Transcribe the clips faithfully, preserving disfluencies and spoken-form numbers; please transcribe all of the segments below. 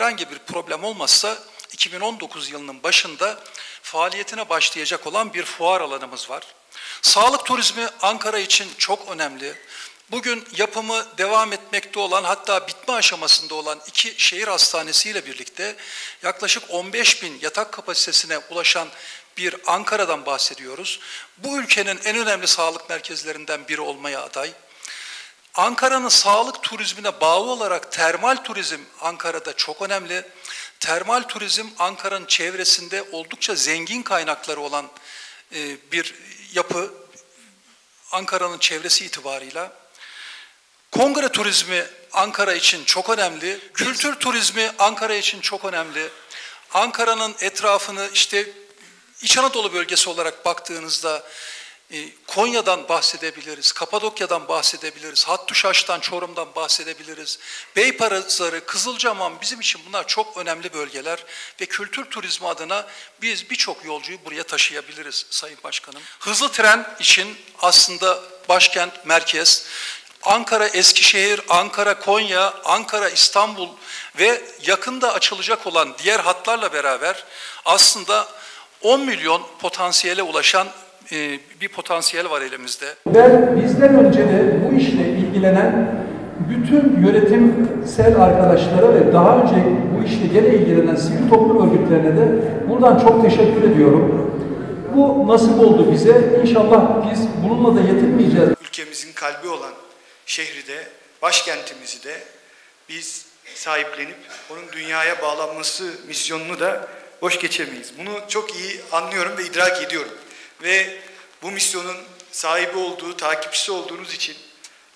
herhangi bir problem olmazsa iki bin on dokuz yılının başında faaliyetine başlayacak olan bir fuar alanımız var. Sağlık turizmi Ankara için çok önemli. Bugün yapımı devam etmekte olan, hatta bitme aşamasında olan iki şehir hastanesiyle birlikte yaklaşık on beş bin yatak kapasitesine ulaşan bir Ankara'dan bahsediyoruz. Bu ülkenin en önemli sağlık merkezlerinden biri olmaya aday. Ankara'nın sağlık turizmine bağlı olarak termal turizm Ankara'da çok önemli. Termal turizm Ankara'nın çevresinde oldukça zengin kaynakları olan bir yapı Ankara'nın çevresi itibarıyla. Kongre turizmi Ankara için çok önemli. Kültür turizmi Ankara için çok önemli. Ankara'nın etrafını işte İç Anadolu bölgesi olarak baktığınızda Konya'dan bahsedebiliriz, Kapadokya'dan bahsedebiliriz, Hattuşaç'tan, Çorum'dan bahsedebiliriz. Beyparazarı, Kızılcaman bizim için bunlar çok önemli bölgeler ve kültür turizmi adına biz birçok yolcuyu buraya taşıyabiliriz Sayın Başkanım. Hızlı tren için aslında başkent, merkez, Ankara, Eskişehir, Ankara, Konya, Ankara, İstanbul ve yakında açılacak olan diğer hatlarla beraber aslında on milyon potansiyele ulaşan bir potansiyel var elimizde. Ben bizden önce de bu işle ilgilenen bütün yönetimsel arkadaşlara ve daha önce bu işle gene ilgilenen sivil toplum örgütlerine de buradan çok teşekkür ediyorum. Bu nasip oldu bize. İnşallah biz bununla da yetinmeyeceğiz. Ülkemizin kalbi olan şehri de, başkentimizi de biz sahiplenip onun dünyaya bağlanması misyonunu da boş geçemeyiz. Bunu çok iyi anlıyorum ve idrak ediyorum. Ve bu misyonun sahibi olduğu, takipçisi olduğunuz için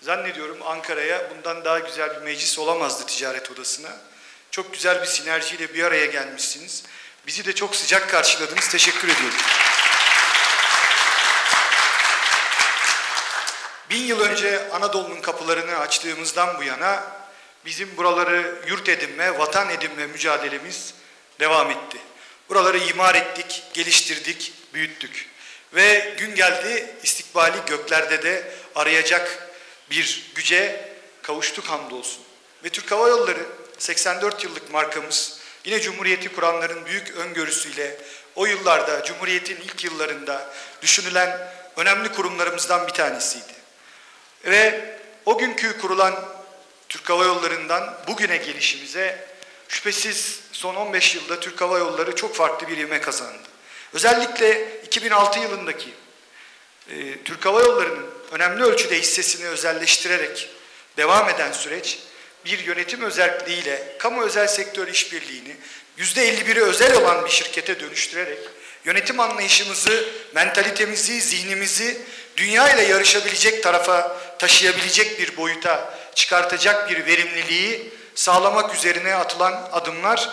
zannediyorum Ankara'ya bundan daha güzel bir meclis olamazdı ticaret odasına. Çok güzel bir sinerjiyle bir araya gelmişsiniz. Bizi de çok sıcak karşıladınız. Teşekkür ediyorum. Bin yıl önce Anadolu'nun kapılarını açtığımızdan bu yana bizim buraları yurt edinme, vatan edinme mücadelemiz devam etti. Buraları imar ettik, geliştirdik, büyüttük. Ve gün geldi, istikbali göklerde de arayacak bir güce kavuştuk hamdolsun. Ve Türk Hava Yolları seksen dört yıllık markamız, yine Cumhuriyeti kuranların büyük öngörüsüyle o yıllarda, Cumhuriyet'in ilk yıllarında düşünülen önemli kurumlarımızdan bir tanesiydi. Ve o günkü kurulan Türk Hava Yolları'ndan bugüne gelişimize şüphesiz son on beş yılda Türk Hava Yolları çok farklı bir ivme kazandı. Özellikle iki bin altı yılındaki e, Türk Hava Yolları'nın önemli ölçüde hissesini özelleştirerek devam eden süreç, bir yönetim özelliğiyle kamu özel sektör işbirliğini yüzde elli biri özel olan bir şirkete dönüştürerek yönetim anlayışımızı, mentalitemizi, zihnimizi dünya ile yarışabilecek tarafa taşıyabilecek bir boyuta çıkartacak bir verimliliği sağlamak üzerine atılan adımlar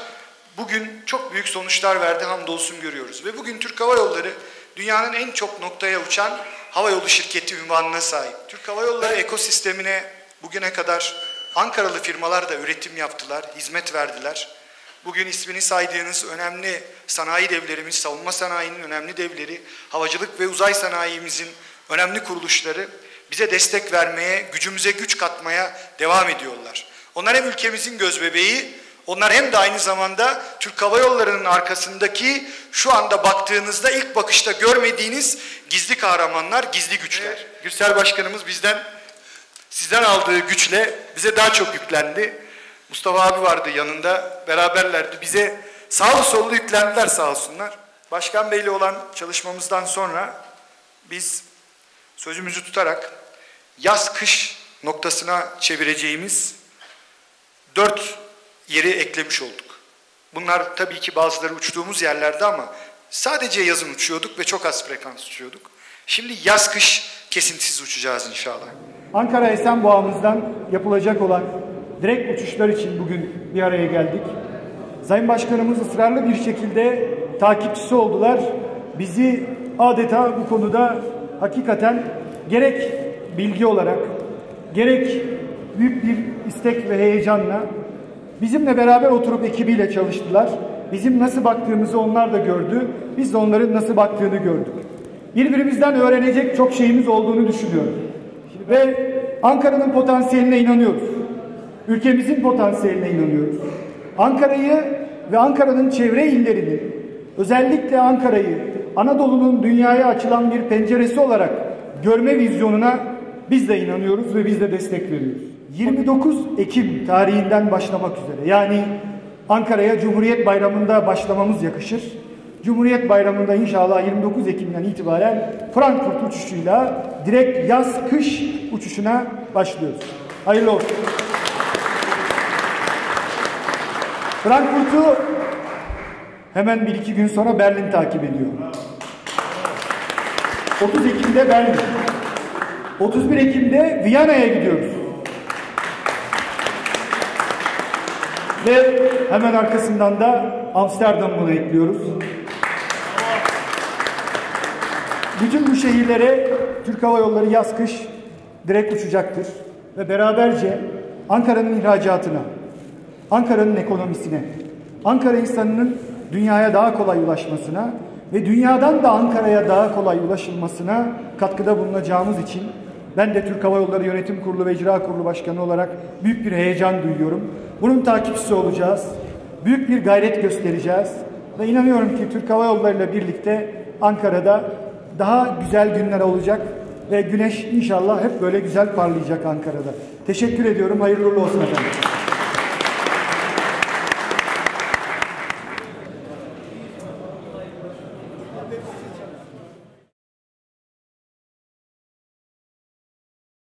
bugün çok büyük sonuçlar verdi, hamdolsun görüyoruz. Ve bugün Türk Hava Yolları dünyanın en çok noktaya uçan havayolu şirketi ünvanına sahip. Türk Hava Yolları ekosistemine bugüne kadar Ankaralı firmalar da üretim yaptılar, hizmet verdiler. Bugün ismini saydığınız önemli sanayi devlerimiz, savunma sanayinin önemli devleri, havacılık ve uzay sanayimizin önemli kuruluşları bize destek vermeye, gücümüze güç katmaya devam ediyorlar. Onlar hem ülkemizin gözbebeği, onlar hem de aynı zamanda Türk Hava Yolları'nın arkasındaki şu anda baktığınızda ilk bakışta görmediğiniz gizli kahramanlar, gizli güçler. Gürsel Başkanımız bizden, sizden aldığı güçle bize daha çok yüklendi. Mustafa abi vardı yanında, beraberlerdi. Bize sağlı sollu yüklendiler sağ olsunlar. Başkan Bey'le olan çalışmamızdan sonra biz sözümüzü tutarak yaz-kış noktasına çevireceğimiz dört yeri eklemiş olduk. Bunlar tabii ki bazıları uçtuğumuz yerlerde ama sadece yazın uçuyorduk ve çok az frekans uçuyorduk. Şimdi yaz-kış kesintisiz uçacağız inşallah. Ankara Esenboğa'mızdan yapılacak olan direkt uçuşlar için bugün bir araya geldik. Sayın Başkanımız ısrarlı bir şekilde takipçisi oldular. Bizi adeta bu konuda hakikaten gerek bilgi olarak, gerek büyük bir istek ve heyecanla bizimle beraber oturup ekibiyle çalıştılar. Bizim nasıl baktığımızı onlar da gördü. Biz de onların nasıl baktığını gördük. Birbirimizden öğrenecek çok şeyimiz olduğunu düşünüyorum. Ve Ankara'nın potansiyeline inanıyoruz. Ülkemizin potansiyeline inanıyoruz. Ankara'yı ve Ankara'nın çevre illerini, özellikle Ankara'yı Anadolu'nun dünyaya açılan bir penceresi olarak görme vizyonuna biz de inanıyoruz ve biz de destek veriyoruz. yirmi dokuz Ekim tarihinden başlamak üzere, yani Ankara'ya Cumhuriyet Bayramı'nda başlamamız yakışır. Cumhuriyet Bayramı'nda inşallah yirmi dokuz Ekim'den itibaren Frankfurt uçuşuyla direkt yaz-kış uçuşuna başlıyoruz. Hayırlı olsun. Frankfurt'u hemen bir iki gün sonra Berlin takip ediyor. otuz Ekim'de Berlin. otuz bir Ekim'de Viyana'ya gidiyoruz. Ve hemen arkasından da Amsterdam'ı ekliyoruz. Bütün bu şehirlere Türk Hava Yolları yaz-kış direkt uçacaktır. Ve beraberce Ankara'nın ihracatına, Ankara'nın ekonomisine, Ankara insanının dünyaya daha kolay ulaşmasına ve dünyadan da Ankara'ya daha kolay ulaşılmasına katkıda bulunacağımız için ben de Türk Hava Yolları Yönetim Kurulu ve İcra Kurulu Başkanı olarak büyük bir heyecan duyuyorum. Bunun takipçisi olacağız. Büyük bir gayret göstereceğiz. Ve inanıyorum ki Türk Hava Yolları ile birlikte Ankara'da daha güzel günler olacak ve güneş inşallah hep böyle güzel parlayacak Ankara'da. Teşekkür ediyorum. Hayırlı olsun efendim.